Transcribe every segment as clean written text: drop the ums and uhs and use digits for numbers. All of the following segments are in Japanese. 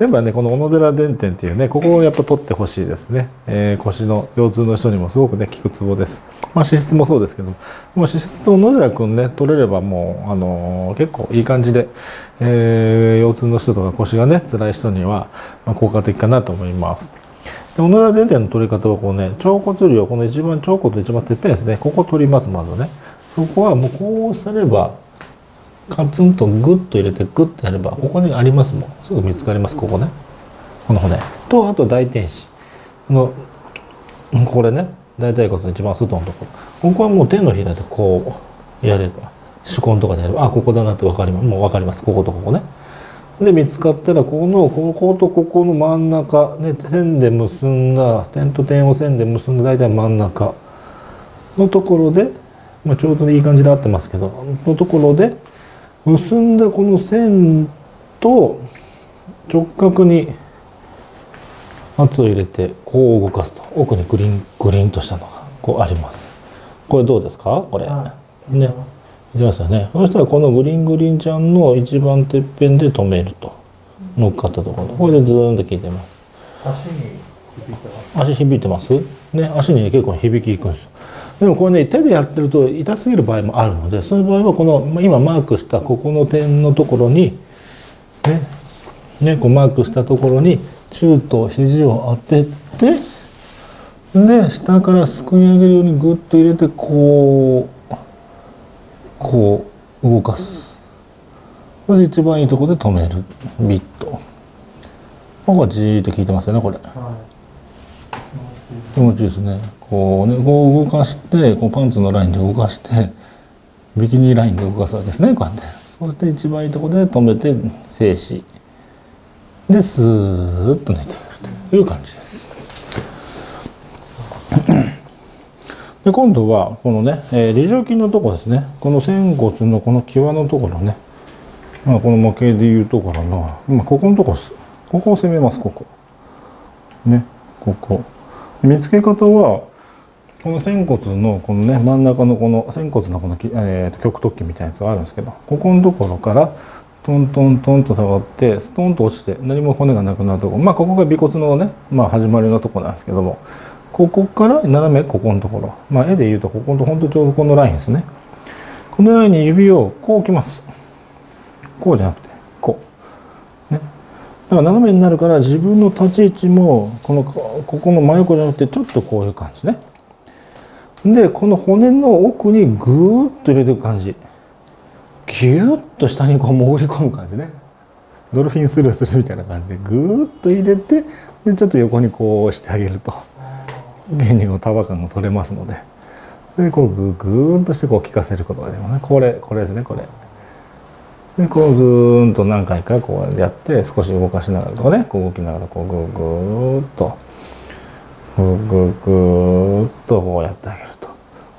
やっぱねこの小野寺電天っていうね、ここをやっぱ取ってほしいですね。腰の腰痛の人にもすごくね効くツボです。まあ脂質もそうですけども、脂質と小野寺くんね取れればもう結構いい感じで、腰痛の人とか腰がね辛い人には、まあ、効果的かなと思います。で小野寺電天の取り方はこうね、腸骨量、この一番腸骨一番てっぺんですね、ここ取ります。まずねそこはもうこうすればカツンとグッと入れてグッとやればここにありますもん、すぐ見つかります。ここね、この骨とあと大天子のこれね、大腿骨の一番外のところ、ここはもう手のひらでこうやれば、手根とかでやればあここだなって分かります。もう分かります。こことここねで見つかったら、このこことここの真ん中ね、線で結んだ点と点を線で結んだ大体真ん中のところで、まあ、ちょうどいい感じで合ってますけど、このところで結んだこの線と直角に圧を入れてこう動かすと、奥にグリングリンとしたのがこうあります。これどうですかこれ、はい、ねいきますよね。そしたらこのグリングリンちゃんの一番てっぺんで止めると、乗っかったところこれでずーんと効いてます。足響いてますね、足に結構響きいくんですよ。でもこれね、手でやってると痛すぎる場合もあるので、そういう場合はこの今マークしたここの点のところにね、こうマークしたところに中と肘を当てて、で下からすくい上げるようにグッと入れてこう動かす。これで一番いいところで止める。ビッとここはじーっと効いてますよねこれ。気持ちいいですね。こうね、こう動かして、こうパンツのラインで動かして、ビキニラインで動かすわけですね、こうやって。それで一番いいところで止めて、静止。で、スーッと抜いてくるという感じです。で、今度は、このね、梨状筋のところですね。この仙骨のこの際のところね。まあ、この模型でいうところの、まあ、ここのところです。ここを攻めます、ここ。ね、ここ。見つけ方はこの仙骨のこのね真ん中のこの仙骨のこの極突起みたいなやつがあるんですけど、ここのところからトントントンと下がってストンと落ちて何も骨がなくなるところ、まあここが尾骨のね、まあ、始まりのところなんですけども、ここから斜めここのところ、まあ、絵でいうとここのほんとちょうどこのラインですね。このラインに指をこう置きます。こうじゃなくてこうね。だから斜めになるから自分の立ち位置もここの真横じゃなくてちょっとこういう感じね。でこの骨の奥にグーッと入れていく感じ、ギュッと下にこう潜り込む感じね。ドルフィンスルーするみたいな感じでグーッと入れて、でちょっと横にこうしてあげるとメニューの束感が取れますので、でこうグーッとしてこう効かせることができますね。これですね、これ。でこうずーんと何回かこうやって少し動かしながらとかね、こう動きながらこうグーッとこうやってあげると。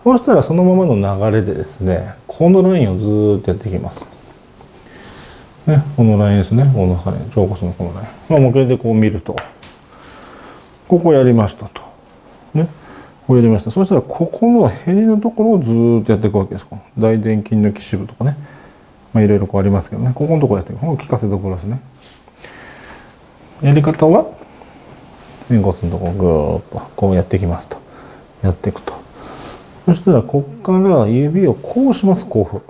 そうしたらそのままの流れでですね、このラインをずーっとやっていきますね。このラインですね、この中に腸骨のこのライン、まあ模型でこう見るとここやりましたとね、こうやりました。そうしたらここのへりのところをずーっとやっていくわけです。この大臀筋の基支部とかね、まあいろいろこうありますけどね、ここのところやっていく。ここ効かせどころですね。やり方は仙骨のところをぐーっとこうやっていきますと、やっていくと。そしたらこっから指をこうします。こう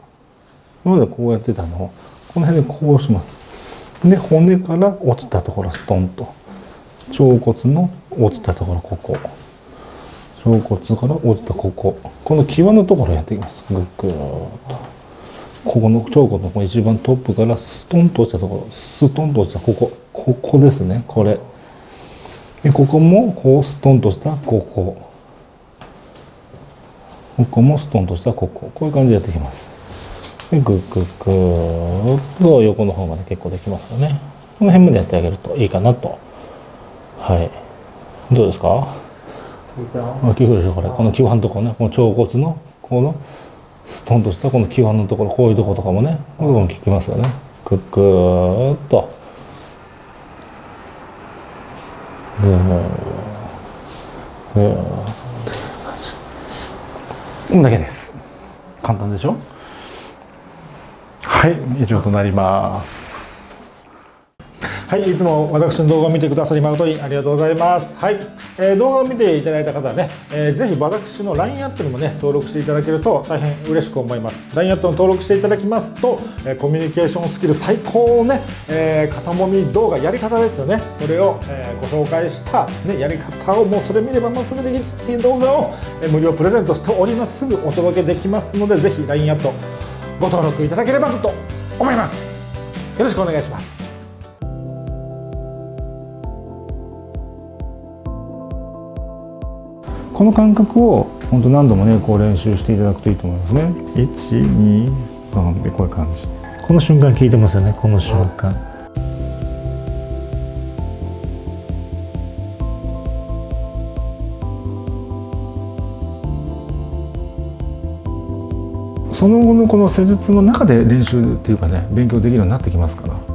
今までこうやってたのをこの辺でこうします。で骨から落ちたところストンと、腸骨の落ちたところここ、腸骨から落ちたここ、この際のところをやっていきます。ぐーっと。ここの腸骨の一番トップからストンと落ちたところ、ストンと落ちたここですね、これで、ここもこうストンとしたここもストンとしたこういう感じでやっていきます。でグーッと横の方まで結構できますよね。この辺までやってあげるといいかなと。はい、どうですか。あ、きれいでしょこれ。この基盤のところね、この腸骨のこのストンとしたこの基盤のところ、こういうとことかもね、ここも効きますよね。グーッとだけです。簡単でしょ。はい、以上となります。はい、いつも私の動画を見てくださり誠にありがとうございます。はい、動画を見ていただいた方はね、ぜひ私の LINE アットにもね、登録していただけると大変嬉しく思います。LINE アットに登録していただきますと、コミュニケーションスキル最高のね、肩もみ動画やり方ですよね。それを、ご紹介した、ね、やり方をもうそれ見ればもうすぐできるっていう動画を、無料プレゼントしております。すぐお届けできますので、ぜひ LINE アットご登録いただければと思います。よろしくお願いします。この感覚を本当何度もねこう練習していただくといいと思いますね。1、2、3でこういう感じ。この瞬間聞いてますよね。この瞬間。その後のこの施術の中で練習っていうかね、勉強できるようになってきますから。